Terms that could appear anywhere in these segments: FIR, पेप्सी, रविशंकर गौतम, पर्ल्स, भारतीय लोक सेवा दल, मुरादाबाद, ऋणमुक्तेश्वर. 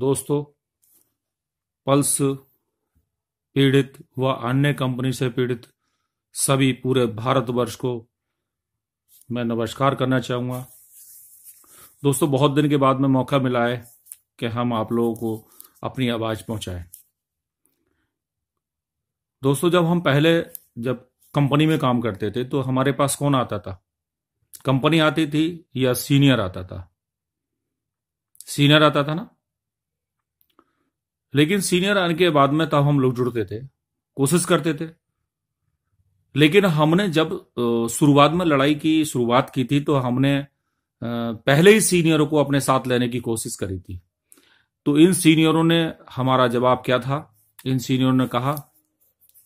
दोस्तों, पल्स पीड़ित व अन्य कंपनी से पीड़ित सभी पूरे भारतवर्ष को मैं नमस्कार करना चाहूँगा। दोस्तों, बहुत दिन के बाद में मौका मिला है कि हम आप लोगों को अपनी आवाज़ पहुँचाएं। दोस्तों, जब कंपनी में काम करते थे तो हमारे पास कौन आता था? कंपनी आती थी या सीनियर आता था? सीनियर आता था ना। लेकिन सीनियर आने के बाद में तब हम लोग जुड़ते थे, कोशिश करते थे। लेकिन हमने जब शुरुआत में लड़ाई की शुरुआत की थी तो हमने पहले ही सीनियरों को अपने साथ लेने की कोशिश करी थी। तो इन सीनियरों ने हमारा जवाब क्या था, इन सीनियरों ने कहा,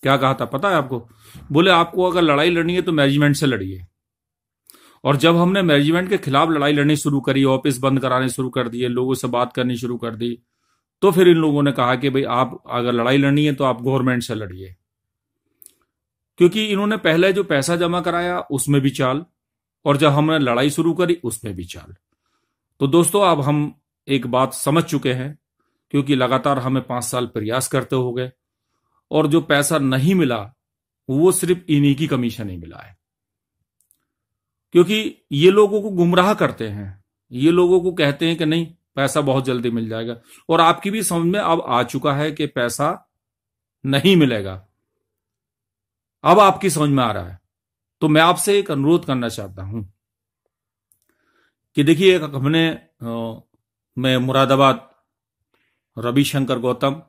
क्या कहा था पता है आपको? बोले, आपको अगर लड़ाई लड़नी है तो मैनेजमेंट से लड़िए। और जब हमने मैनेजमेंट के खिलाफ लड़ाई लड़नी शुरू करी, ऑफिस बंद कराने शुरू कर दिए, लोगों से बात करनी शुरू कर दी, तो फिर इन लोगों ने कहा कि भाई आप अगर लड़ाई लड़नी है तो आप गवर्नमेंट से लड़िए। क्योंकि इन्होंने पहले जो पैसा जमा कराया उसमें भी चाल, और जब हमने लड़ाई शुरू करी उसमें भी चाल। तो दोस्तों, अब हम एक बात समझ चुके हैं, क्योंकि लगातार हमें 5 साल प्रयास करते हो गए और जो पैसा नहीं मिला वो सिर्फ इन्हीं की कमी से नहीं मिला है। क्योंकि ये लोगों को गुमराह करते हैं, ये लोगों को कहते हैं कि नहीं पैसा बहुत जल्दी मिल जाएगा, और आपकी भी समझ में अब आ चुका है कि पैसा नहीं मिलेगा, अब आपकी समझ में आ रहा है। तो मैं आपसे एक अनुरोध करना चाहता हूं कि देखिए, मैं मुरादाबाद रविशंकर गौतम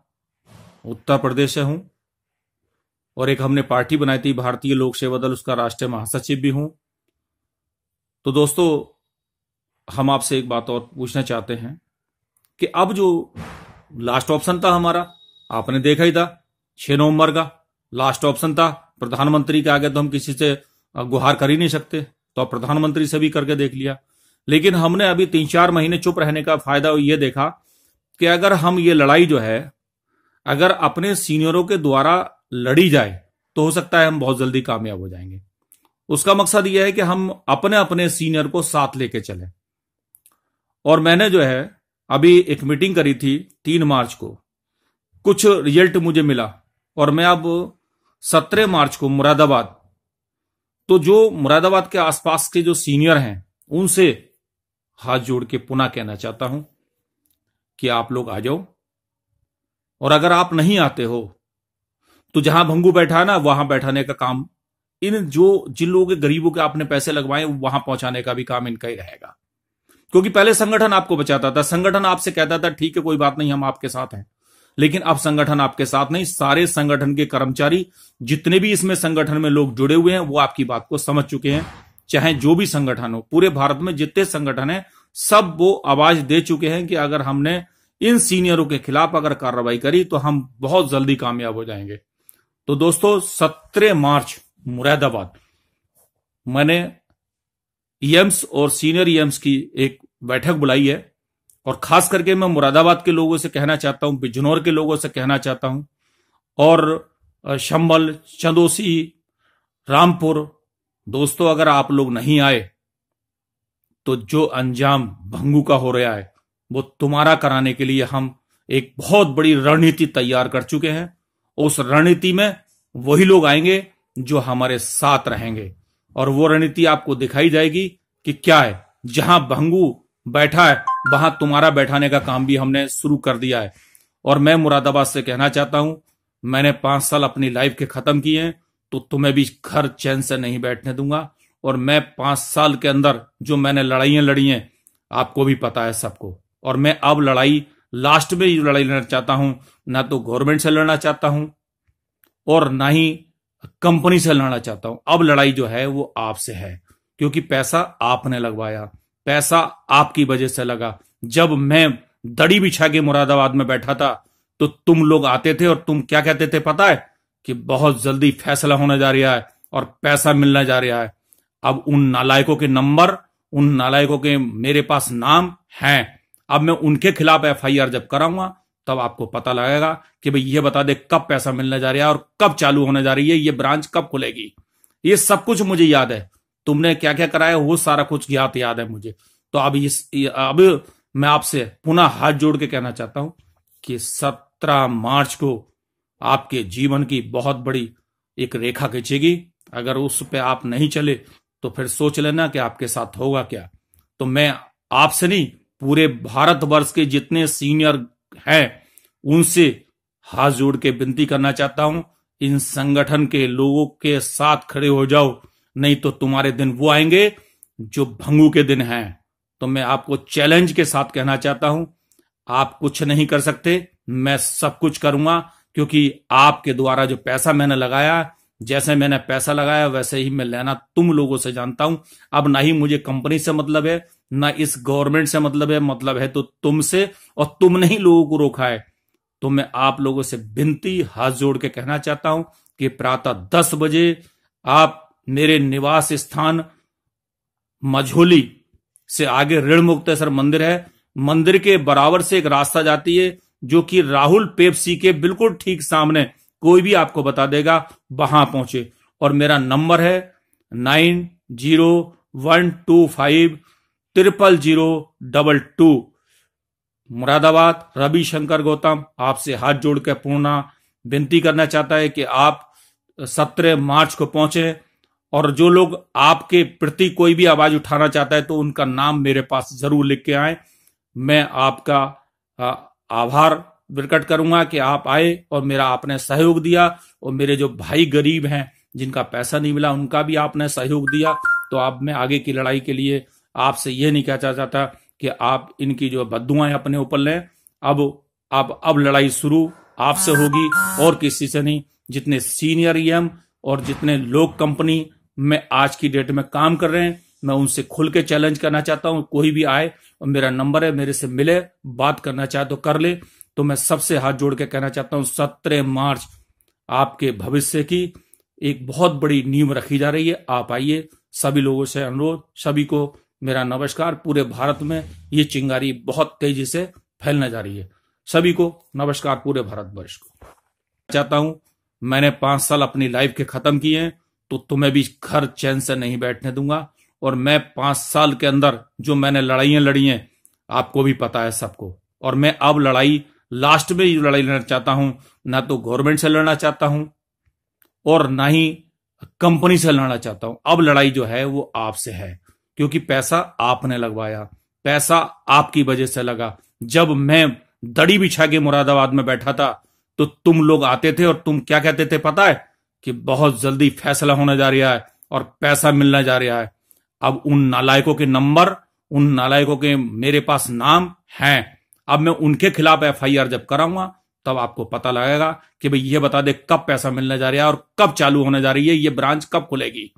उत्तर प्रदेश से हूं, और एक हमने पार्टी बनाई थी भारतीय लोक सेवा दल, उसका राष्ट्रीय महासचिव भी हूं। तो दोस्तों, हम आपसे एक बात और पूछना चाहते हैं कि अब जो लास्ट ऑप्शन था हमारा, आपने देखा ही था 6 नवंबर का लास्ट ऑप्शन था प्रधानमंत्री के आगे, तो हम किसी से गुहार कर ही नहीं सकते, तो अब प्रधानमंत्री से भी करके देख लिया। लेकिन हमने अभी 3-4 महीने चुप रहने का फायदा ये देखा कि अगर हम ये लड़ाई जो है अगर अपने सीनियरों के द्वारा लड़ी जाए तो हो सकता है हम बहुत जल्दी कामयाब हो जाएंगे। उसका मकसद यह है कि हम अपने अपने सीनियर को साथ लेके चलें। और मैंने जो है अभी एक मीटिंग करी थी 3 मार्च को, कुछ रिजल्ट मुझे मिला, और मैं अब 17 मार्च को मुरादाबाद, तो जो मुरादाबाद के आसपास के जो सीनियर हैं उनसे हाथ जोड़ के पुनः कहना चाहता हूं कि आप लोग आ जाओ। और अगर आप नहीं आते हो तो जहां भंगू बैठा है ना, वहां बैठाने का काम जिन लोगों के गरीबों के आपने पैसे लगवाए वहां पहुंचाने का भी काम इनका ही रहेगा। क्योंकि पहले संगठन आपको बचाता था, संगठन आपसे कहता था ठीक है कोई बात नहीं हम आपके साथ हैं, लेकिन अब संगठन आपके साथ नहीं, सारे संगठन के कर्मचारी जितने भी इसमें संगठन में लोग जुड़े हुए हैं वो आपकी बात को समझ चुके हैं, चाहे जो भी संगठन हो। पूरे भारत में जितने संगठन हैं सब वो आवाज दे चुके हैं कि अगर हमने इन सीनियरों के खिलाफ अगर कार्रवाई करी तो हम बहुत जल्दी कामयाब हो जाएंगे। तो दोस्तों, 17 मार्च मुरादाबाद, मैंने ईएम्स और सीनियर ईएम्स की एक बैठक बुलाई है, और खास करके मैं मुरादाबाद के लोगों से कहना चाहता हूं, बिजनौर के लोगों से कहना चाहता हूं, और शंबल, चंदोसी, रामपुर। दोस्तों, अगर आप लोग नहीं आए तो जो अंजाम भंगू का हो रहा है वो तुम्हारा कराने के लिए हम एक बहुत बड़ी रणनीति तैयार कर चुके हैं। उस रणनीति में वही लोग आएंगे जो हमारे साथ रहेंगे, और वो रणनीति आपको दिखाई जाएगी कि क्या है। जहां भंगू बैठा है वहां तुम्हारा बैठाने का काम भी हमने शुरू कर दिया है। और मैं मुरादाबाद से कहना चाहता हूं, मैंने 5 साल अपनी लाइफ के खत्म किए हैं, तो तुम्हें भी घर चैन से नहीं बैठने दूंगा। और मैं 5 साल के अंदर जो मैंने लड़ाइयां लड़ी हैं आपको भी पता है सबको, और मैं अब लास्ट में लड़ाई लड़ना चाहता हूं, ना तो गवर्नमेंट से लड़ना चाहता हूं और ना ही कंपनी से लड़ना चाहता हूं। अब लड़ाई जो है वो आपसे है, क्योंकि पैसा आपने लगवाया, पैसा आपकी वजह से लगा। जब मैं दड़ी बिछा के मुरादाबाद में बैठा था तो तुम लोग आते थे और तुम क्या कहते थे पता है कि बहुत जल्दी फैसला होने जा रहा है और पैसा मिलने जा रहा है। अब उन नालायकों के नंबर, उन नालायकों के मेरे पास नाम हैं, अब मैं उनके खिलाफ एफआईआर जब कराऊंगा तब आपको पता लगेगा कि भाई ये बता दे कब पैसा मिलने जा रहा है और कब चालू होने जा रही है, ये ब्रांच कब खुलेगी, ये सब कुछ मुझे याद है। तुमने क्या क्या कराया वो सारा कुछ याद है मुझे। तो अब मैं आपसे पुनः हाथ जोड़ के कहना चाहता हूं कि 17 मार्च को आपके जीवन की बहुत बड़ी एक रेखा खींचेगी। अगर उस पे आप नहीं चले तो फिर सोच लेना कि आपके साथ होगा क्या। तो मैं आपसे नहीं, पूरे भारतवर्ष के जितने सीनियर हैं उनसे हाथ जोड़ के विनती करना चाहता हूं, इन संगठन के लोगों के साथ खड़े हो जाओ, नहीं तो तुम्हारे दिन वो आएंगे जो भंगू के दिन हैं। तो मैं आपको चैलेंज के साथ कहना चाहता हूं, आप कुछ नहीं कर सकते, मैं सब कुछ करूंगा, क्योंकि आपके द्वारा जो पैसा मैंने लगाया, जैसे मैंने पैसा लगाया वैसे ही मैं लेना तुम लोगों से जानता हूं। अब ना ही मुझे कंपनी से मतलब है, ना इस गवर्नमेंट से मतलब है तो तुमसे, और तुमने ही लोगों को रोका है। तो मैं आप लोगों से विनती हाथ जोड़ के कहना चाहता हूं कि प्रातः 10 बजे आप मेरे निवास स्थान मझोली से आगे ऋणमुक्तेश्वर मंदिर है, मंदिर के बराबर से एक रास्ता जाती है जो कि राहुल पेप्सी के बिल्कुल ठीक सामने, कोई भी आपको बता देगा, वहां पहुंचे। और मेरा नंबर है 9012530022। मुरादाबाद रविशंकर गौतम आपसे हाथ जोड़ के पूर्ण विनती करना चाहता है कि आप 17 मार्च को पहुंचे, और जो लोग आपके प्रति कोई भी आवाज उठाना चाहता है तो उनका नाम मेरे पास जरूर लिख के आए। मैं आपका आभार प्रकट करूंगा कि आप आए और मेरा आपने सहयोग दिया, और मेरे जो भाई गरीब हैं जिनका पैसा नहीं मिला उनका भी आपने सहयोग दिया। तो अब मैं आगे की लड़ाई के लिए आपसे यह नहीं कहना चाहता कि आप इनकी जो बद्दुआएं अपने ऊपर लें। अब लड़ाई शुरू आपसे होगी और किसी से नहीं। जितने सीनियर एम और जितने लोग कंपनी में आज की डेट में काम कर रहे हैं, मैं उनसे खुल के चैलेंज करना चाहता हूं, कोई भी आए और मेरा नंबर है, मेरे से मिले, बात करना चाहे तो कर ले। तो मैं सबसे हाथ जोड़ के कहना चाहता हूं 17 मार्च आपके भविष्य की एक बहुत बड़ी नींव रखी जा रही है। आप आइए, सभी लोगों से अनुरोध, सभी को मेरा नमस्कार। पूरे भारत में ये चिंगारी बहुत तेजी से फैलने जा रही है। सभी को नमस्कार, पूरे भारतवर्ष को चाहता हूं। मैंने 5 साल अपनी लाइफ के खत्म किए हैं, तो तुम्हें भी घर चैन से नहीं बैठने दूंगा। और मैं 5 साल के अंदर जो मैंने लड़ाइयां लड़ी हैं आपको भी पता है सबको। और मैं अब लड़ाई लास्ट में ही लड़ाई लड़ना चाहता हूं, ना तो गवर्नमेंट से लड़ना चाहता हूं और ना ही कंपनी से लड़ना चाहता हूं। अब लड़ाई जो है वो आपसे है, क्योंकि पैसा आपने लगवाया, पैसा आपकी वजह से लगा। जब मैं दड़ी बिछा के मुरादाबाद में बैठा था तो तुम लोग आते थे और तुम क्या कहते थे पता है, कि बहुत जल्दी फैसला होने जा रहा है और पैसा मिलने जा रहा है। अब उन नालायकों के नंबर, उन नालायकों के मेरे पास नाम हैं। अब मैं उनके खिलाफ FIR जब कराऊंगा तब आपको पता लगेगा कि भाई ये बता दे कब पैसा मिलने जा रहा है और कब चालू होने जा रही है, ये ब्रांच कब खुलेगी।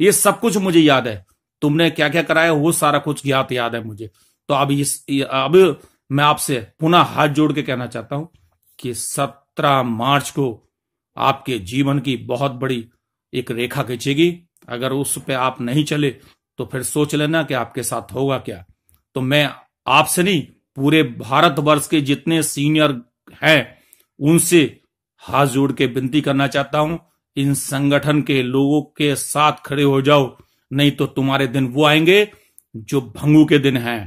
ये सब कुछ मुझे याद है, तुमने क्या क्या कराया वो सारा कुछ याद है मुझे। तो अब मैं आपसे पुनः हाथ जोड़ के कहना चाहता हूं कि 17 मार्च को आपके जीवन की बहुत बड़ी एक रेखा खींचेगी। अगर उस पे आप नहीं चले तो फिर सोच लेना कि आपके साथ होगा क्या। तो मैं आपसे नहीं, पूरे भारतवर्ष के जितने सीनियर हैं उनसे हाथ जोड़ के विनती करना चाहता हूं, इन संगठन के लोगों के साथ खड़े हो जाओ, नहीं तो तुम्हारे दिन वो आएंगे जो भंगू के दिन हैं।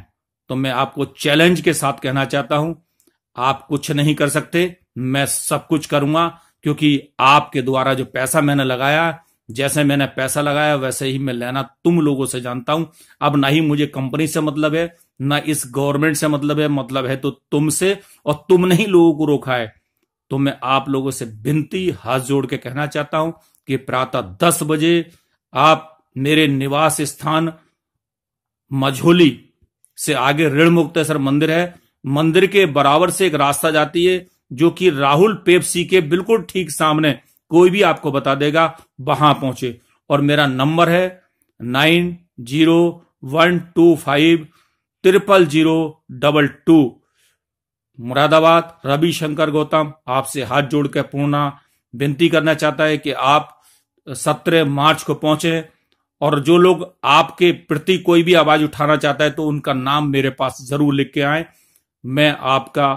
तो मैं आपको चैलेंज के साथ कहना चाहता हूं, आप कुछ नहीं कर सकते, मैं सब कुछ करूंगा, क्योंकि आपके द्वारा जो पैसा मैंने लगाया, जैसे मैंने पैसा लगाया वैसे ही मैं लेना तुम लोगों से जानता हूं। अब ना ही मुझे कंपनी से मतलब है, ना इस गवर्नमेंट से मतलब है तो तुमसे, और तुमने ही लोगों को रोका है। तो मैं आप लोगों से विनती हाथ जोड़ के कहना चाहता हूं कि प्रातः 10 बजे आप मेरे निवास स्थान मझोली से आगे ऋणमुक्तेश्वर मंदिर है, मंदिर के बराबर से एक रास्ता जाती है जो कि राहुल पेप्सी के बिल्कुल ठीक सामने, कोई भी आपको बता देगा, वहां पहुंचे। और मेरा नंबर है 9012530022। मुरादाबाद रविशंकर गौतम आपसे हाथ जोड़ के पूर्ण विनती करना चाहता है कि आप 17 मार्च को पहुंचे, और जो लोग आपके प्रति कोई भी आवाज उठाना चाहता है तो उनका नाम मेरे पास जरूर लिख के आए। मैं आपका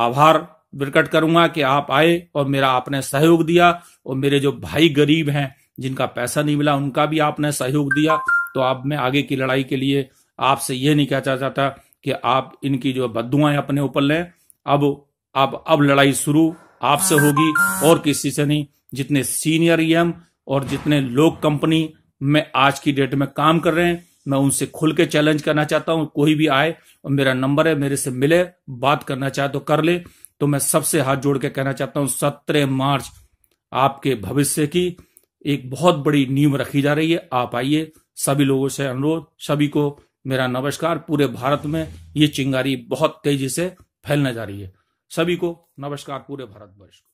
आभार प्रकट करूंगा कि आप आए और मेरा आपने सहयोग दिया, और मेरे जो भाई गरीब हैं जिनका पैसा नहीं मिला उनका भी आपने सहयोग दिया। तो अब मैं आगे की लड़ाई के लिए आपसे यह नहीं कहना चाहता कि आप इनकी जो बद्दुआएं अपने ऊपर लें। अब लड़ाई शुरू आपसे होगी और किसी से नहीं। जितने सीनियर एम और जितने लोग कंपनी में आज की डेट में काम कर रहे हैं, मैं उनसे खुल के चैलेंज करना चाहता हूं। कोई भी आए और मेरा नंबर है, मेरे से मिले, बात करना चाहे तो कर ले। तो मैं सबसे हाथ जोड़ के कहना चाहता हूं, 17 मार्च आपके भविष्य की एक बहुत बड़ी नींव रखी जा रही है। आप आइए, सभी लोगों से अनुरोध, सभी को मेरा नमस्कार। पूरे भारत में ये चिंगारी बहुत तेजी से फैलने जा रही है। सभी को नमस्कार, पूरे भारतवर्ष को।